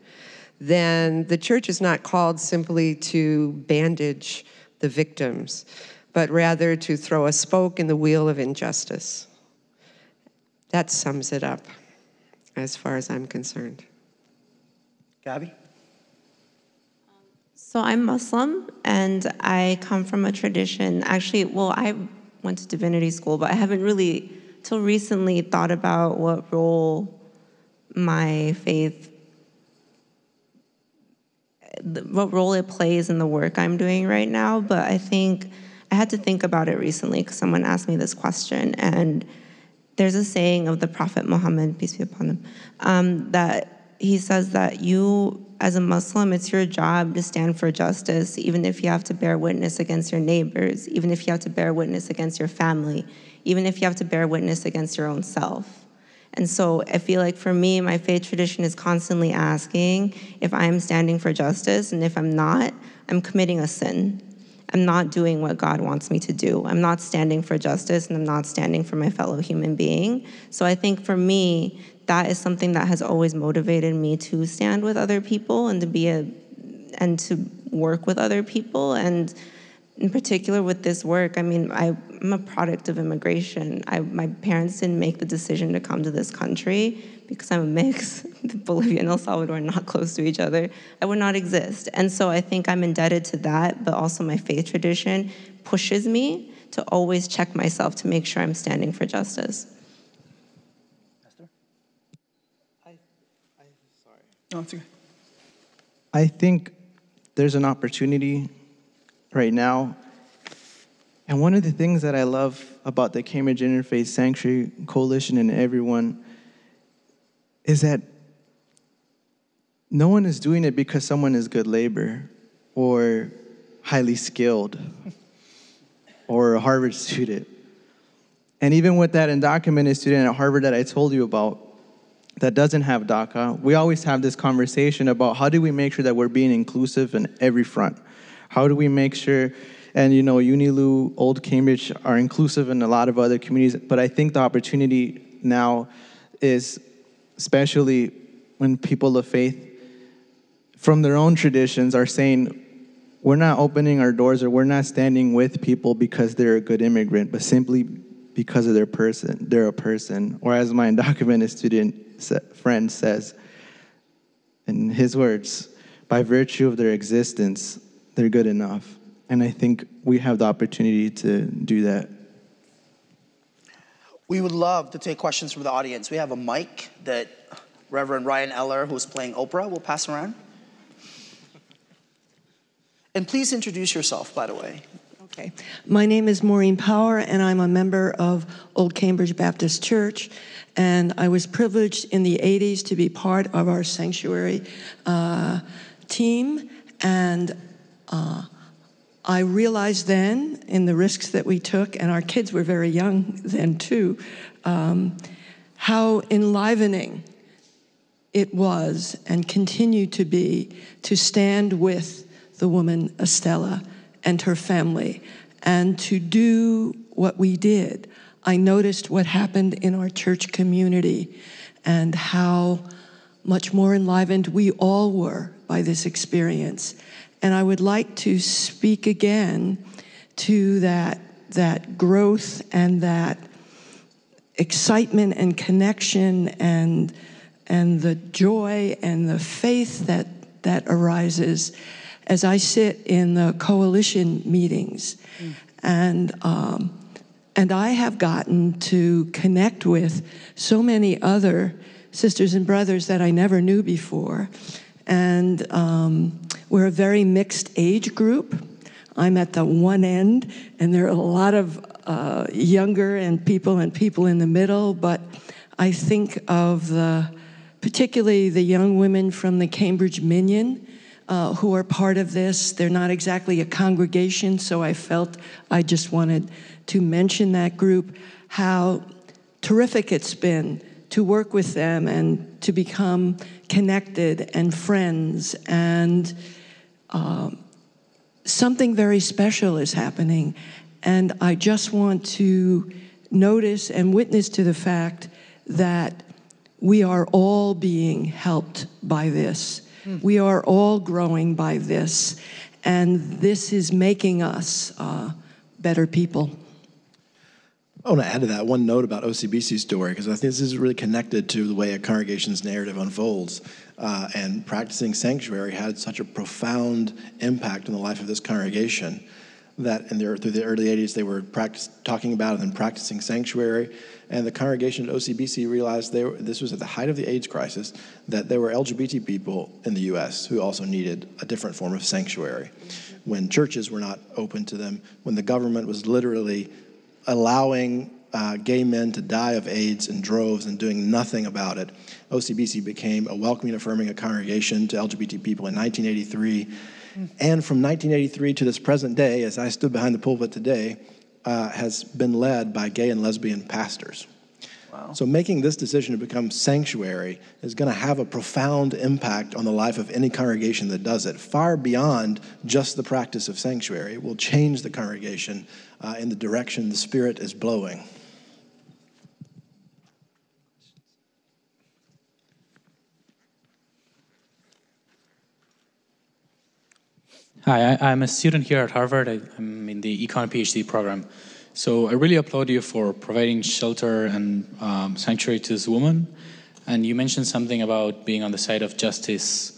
then the church is not called simply to bandage the victims, but rather to throw a spoke in the wheel of injustice. That sums it up, as far as I'm concerned. Gabby? So I'm Muslim, and I come from a tradition, actually, well, I went to divinity school, but I haven't really, till recently, thought about what role my faith, what role it plays in the work I'm doing right now. But I think, I had to think about it recently, because someone asked me this question, and there's a saying of the Prophet Muhammad, peace be upon him, that he says that you, as a Muslim, it's your job to stand for justice, even if you have to bear witness against your neighbors, even if you have to bear witness against your family, even if you have to bear witness against your own self. And so I feel like for me, my faith tradition is constantly asking if I'm standing for justice, and if I'm not, I'm committing a sin. I'm not doing what God wants me to do. I'm not standing for justice, and I'm not standing for my fellow human being. So I think for me, that is something that has always motivated me to stand with other people and to be a and to work with other people, and in particular with this work. I mean, I'm a product of immigration. My parents didn't make the decision to come to this country because I'm a mix. Bolivia and El Salvador are not close to each other. I would not exist. And so I think I'm indebted to that, but also my faith tradition pushes me to always check myself to make sure I'm standing for justice. Esther? I'm sorry. No, it's okay. I think there's an opportunity right now. And one of the things that I love about the Cambridge Interfaith Sanctuary Coalition and everyone is that no one is doing it because someone is good labor or highly skilled or a Harvard student. And even with that undocumented student at Harvard that I told you about that doesn't have DACA, we always have this conversation about how do we make sure that we're being inclusive in every front? How do we make sure, and you know, UNILU, Old Cambridge are inclusive in a lot of other communities, but I think the opportunity now is, especially when people of faith from their own traditions are saying, we're not opening our doors or we're not standing with people because they're a good immigrant, but simply because of their person, they're a person. Or as my undocumented student friend says, in his words, by virtue of their existence, they're good enough. And I think we have the opportunity to do that. We would love to take questions from the audience. We have a mic that Reverend Ryan Eller, who's playing Oprah, will pass around. And please introduce yourself, by the way. Okay. My name is Maureen Power, and I'm a member of Old Cambridge Baptist Church. And I was privileged in the 80s to be part of our sanctuary team. And I realized then, in the risks that we took, and our kids were very young then too, how enlivening it was and continued to be to stand with the woman Estella and her family and to do what we did. I noticed what happened in our church community and how much more enlivened we all were by this experience. And I would like to speak again to that growth and that excitement and connection and the joy and the faith that arises as I sit in the coalition meetings. Mm. And I have gotten to connect with so many other sisters and brothers that I never knew before. And we're a very mixed age group. I'm at the one end, and there are a lot of younger and people in the middle, but I think of particularly the young women from the Cambridge Minion who are part of this. They're not exactly a congregation, so I felt I just wanted to mention that group, how terrific it's been to work with them and to become connected and friends, and something very special is happening. And I just want to notice and witness to the fact that we are all being helped by this. Mm. We are all growing by this, and this is making us better people. I want to add to that one note about OCBC's story, because I think this is really connected to the way a congregation's narrative unfolds. And practicing sanctuary had such a profound impact on the life of this congregation that through the early 80s they were talking about it and practicing sanctuary. And the congregation at OCBC realized this was at the height of the AIDS crisis, that there were LGBT people in the U.S. who also needed a different form of sanctuary. When churches were not open to them, when the government was literally allowing gay men to die of AIDS in droves and doing nothing about it, OCBC became a welcoming, affirming congregation to LGBT people in 1983. Mm-hmm. And from 1983 to this present day, as I stood behind the pulpit today, has been led by gay and lesbian pastors. Wow. So making this decision to become sanctuary is going to have a profound impact on the life of any congregation that does it, far beyond just the practice of sanctuary. It will change the congregation in the direction the Spirit is blowing. Hi, I'm a student here at Harvard. I'm in the Econ PhD program. So I really applaud you for providing shelter and sanctuary to this woman. And you mentioned something about being on the side of justice.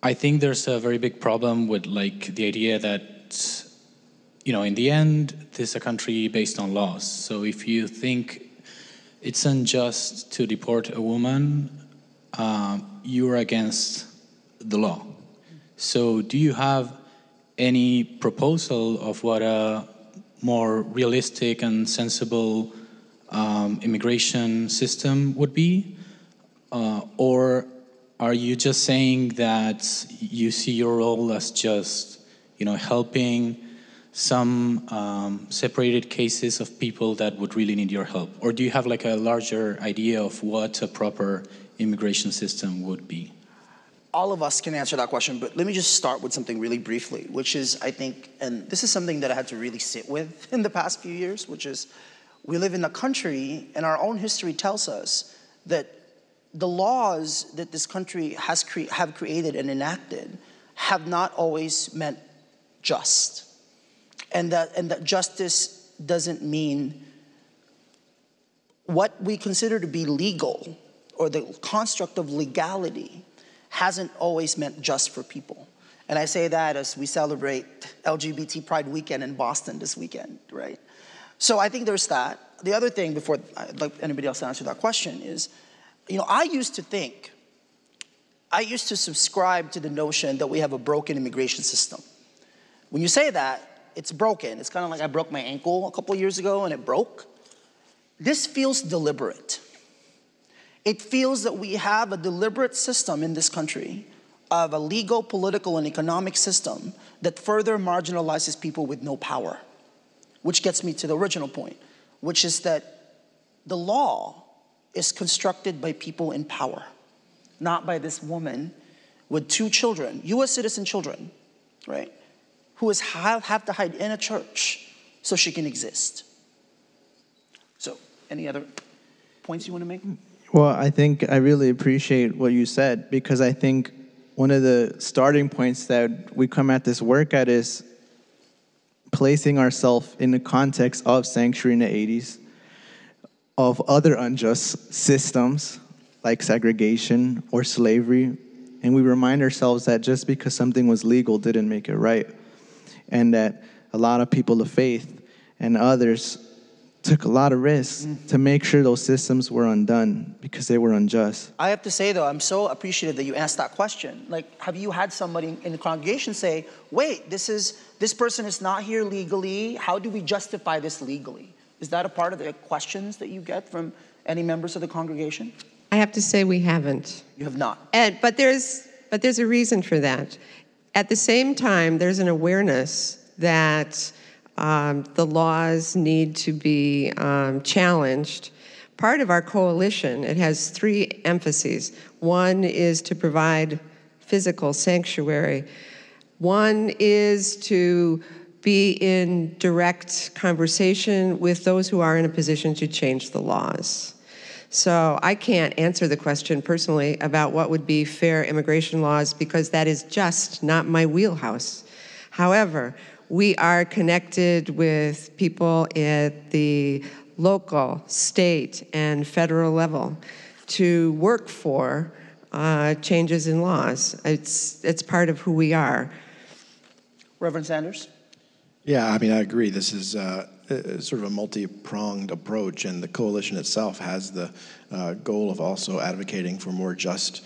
I think there's a very big problem with the idea that, in the end, this is a country based on laws. So if you think it's unjust to deport a woman, you're against the law. So do you have any proposal of what a more realistic and sensible immigration system would be? Or are you just saying that you see your role as just, helping some separated cases of people that would really need your help? Or do you have a larger idea of what a proper immigration system would be? All of us can answer that question, but let me just start with something really briefly, which is, I think, and this is something that I had to really sit with in the past few years, which is we live in a country, and our own history tells us that the laws that this country has created and enacted have not always meant just, and that justice doesn't mean what we consider to be legal, or the construct of legality hasn't always meant just for people. And I say that as we celebrate LGBT Pride Weekend in Boston this weekend, right? So I think there's that. The other thing, before I'd like anybody else to answer that question, is, I used to subscribe to the notion that we have a broken immigration system. When you say that, it's broken. It's kind of like I broke my ankle a couple years ago and it broke. This feels deliberate. It feels that we have a deliberate system in this country of a legal, political, and economic system that further marginalizes people with no power, which gets me to the original point, which is that the law is constructed by people in power, not by this woman with two children, U.S. citizen children, right, who have to hide in a church so she can exist. So any other points you want to make? Well, I think I really appreciate what you said, because I think one of the starting points that we come at this work at is placing ourselves in the context of sanctuary in the 80s, of other unjust systems like segregation or slavery, and we remind ourselves that just because something was legal didn't make it right, and that a lot of people of faith and others took a lot of risks to make sure those systems were undone because they were unjust. I have to say, though, I'm so appreciative that you asked that question. Have you had somebody in the congregation say, wait, this person is not here legally. How do we justify this legally? Is that a part of the questions that you get from any members of the congregation? I have to say we haven't. You have not. But there's a reason for that. At the same time, there's an awareness that the laws need to be challenged. Part of our coalition, it has three emphases. One is to provide physical sanctuary. One is to be in direct conversation with those who are in a position to change the laws. So I can't answer the question personally about what would be fair immigration laws, because that is just not my wheelhouse. However, we are connected with people at the local, state, and federal level to work for changes in laws. It's part of who we are. Reverend Sanders? Yeah, I mean, I agree. This is sort of a multi-pronged approach, and the coalition itself has the goal of also advocating for more just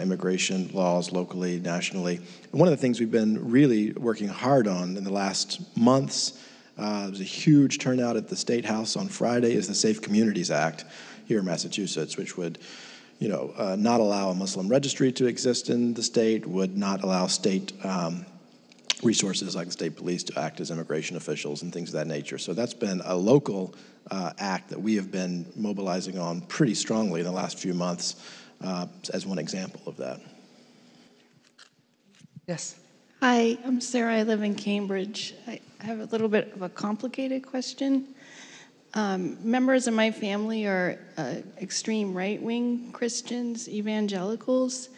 immigration laws locally, nationally. And one of the things we've been really working hard on in the last months, there was a huge turnout at the State House on Friday, is the Safe Communities Act here in Massachusetts, which would not allow a Muslim registry to exist in the state, would not allow state resources like the state police to act as immigration officials and things of that nature. So that's been a local act that we have been mobilizing on pretty strongly in the last few months as one example of that. Yes. Hi, I'm Sarah. I live in Cambridge. I have a little bit of a complicated question. Members of my family are extreme right-wing Christians, evangelicals,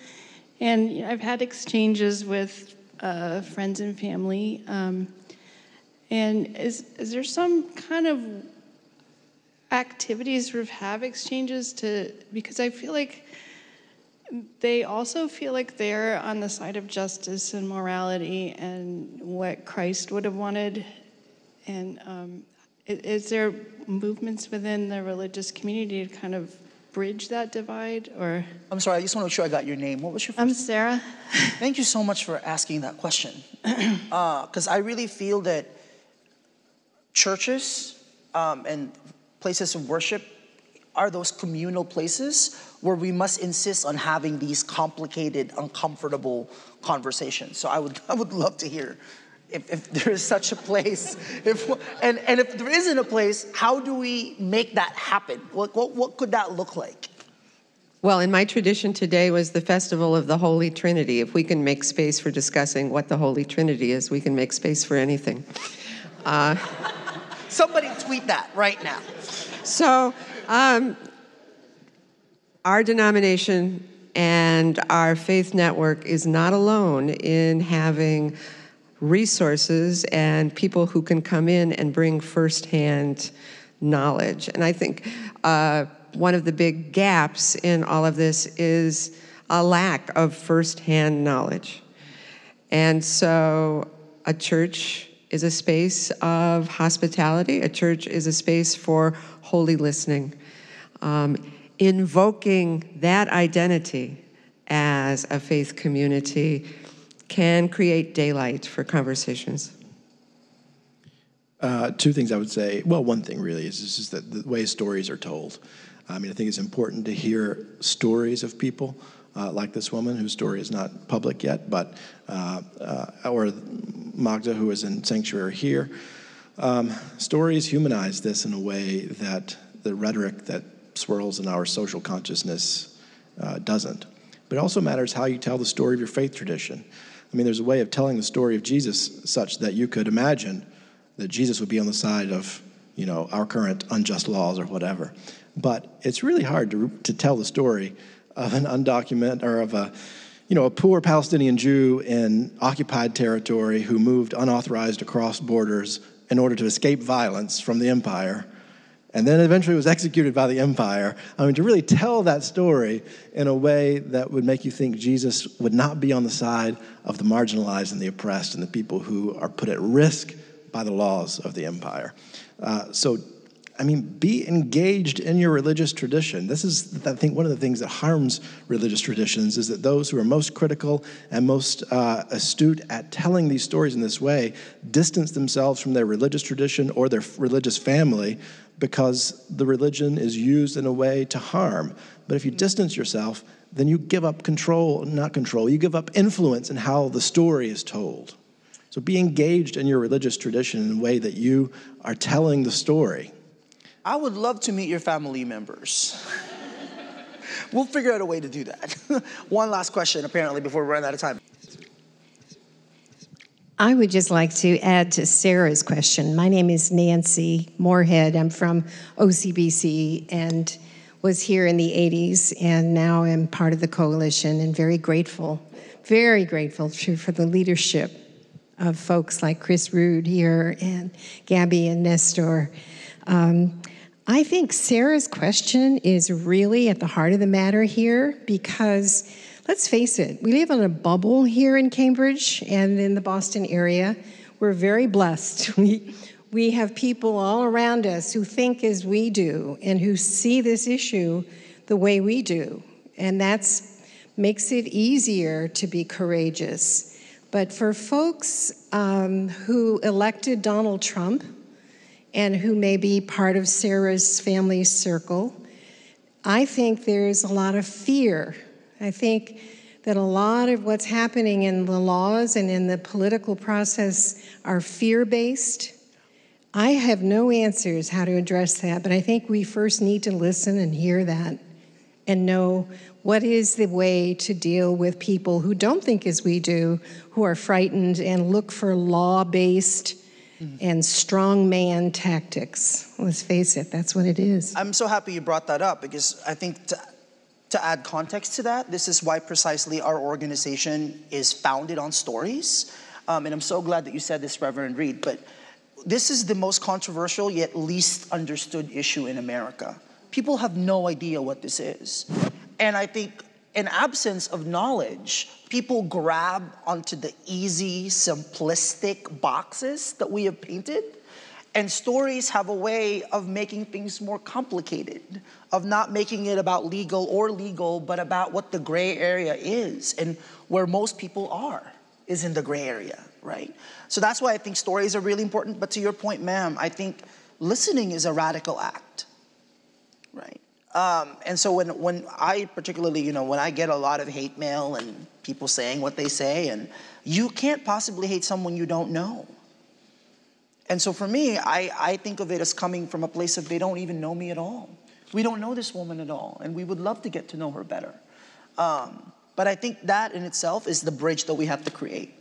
and I've had exchanges with friends and family. And is there some kind of activities sort of have exchanges to, because I feel like they also feel like they're on the side of justice and morality and what Christ would have wanted. And is there movements within the religious community to kind of bridge that divide, or? I'm sorry, I just want to make sure I got your name. What was your first name? I'm Sarah. Thank you so much for asking that question. Because I really feel that churches and places of worship are those communal places where we must insist on having these complicated, uncomfortable conversations. So I would love to hear if there is such a place, and if there isn't a place, how do we make that happen? What could that look like? Well, in my tradition, today was the Festival of the Holy Trinity. If we can make space for discussing what the Holy Trinity is, we can make space for anything. Somebody tweet that right now. So, our denomination and our faith network is not alone in having resources and people who can come in and bring firsthand knowledge. And I think one of the big gaps in all of this is a lack of firsthand knowledge. And so a church is a space of hospitality. A church is a space for holy listening. Invoking that identity as a faith community can create daylight for conversations. Two things I would say. Well, one thing really is just that the way stories are told. I mean, I think it's important to hear stories of people like this woman, whose story is not public yet, but or Magda, who is in sanctuary here. Stories humanize this in a way that the rhetoric that swirls in our social consciousness doesn't. But it also matters how you tell the story of your faith tradition. I mean, there's a way of telling the story of Jesus such that you could imagine that Jesus would be on the side of, you know, our current unjust laws or whatever. But it's really hard to tell the story of an undocumented, or of a, you know, a poor Palestinian Jew in occupied territory who moved unauthorized across borders in order to escape violence from the empire, and then eventually was executed by the empire. I mean, to really tell that story in a way that would make you think Jesus would not be on the side of the marginalized and the oppressed and the people who are put at risk by the laws of the empire. So, I mean, be engaged in your religious tradition. This is, I think, one of the things that harms religious traditions is that those who are most critical and most astute at telling these stories in this way distance themselves from their religious tradition or their religious family because the religion is used in a way to harm. But if you distance yourself, then you give up control, not control, you give up influence in how the story is told. So be engaged in your religious tradition in a way that you are telling the story. I would love to meet your family members. We'll figure out a way to do that. One last question, apparently, before we run out of time. I would just like to add to Sarah's question. My name is Nancy Moorhead. I'm from OCBC and was here in the 80s, and now am part of the coalition and very grateful for the leadership of folks like Chris Rood here and Gabby and Nestor. I think Sarah's question is really at the heart of the matter here because, let's face it, we live in a bubble here in Cambridge and in the Boston area. We're very blessed. We have people all around us who think as we do and who see this issue the way we do, and that makes it easier to be courageous. But for folks who elected Donald Trump, and who may be part of Sarah's family circle, I think there's a lot of fear. I think that a lot of what's happening in the laws and in the political process are fear-based. I have no answers how to address that, but I think we first need to listen and hear that and know what is the way to deal with people who don't think as we do, who are frightened and look for law-based and strongman tactics. Let's face it, that's what it is. I'm so happy you brought that up because I think to, To add context to that, this is why precisely our organization is founded on stories. And I'm so glad that you said this, Reverend Reed, but this is the most controversial yet least understood issue in America. People have no idea what this is. And I think in absence of knowledge, people grab onto the easy, simplistic boxes that we have painted. And stories have a way of making things more complicated, of not making it about legal or legal, but about what the gray area is. And where most people are is in the gray area, right? So that's why I think stories are really important. But to your point, ma'am, I think listening is a radical act, right? And so when I particularly, you know, when I get a lot of hate mail and people saying what they say, and you can't possibly hate someone you don't know. And so for me, I think of it as coming from a place of they don't even know me at all. We don't know this woman at all, and we would love to get to know her better. But I think that in itself is the bridge that we have to create.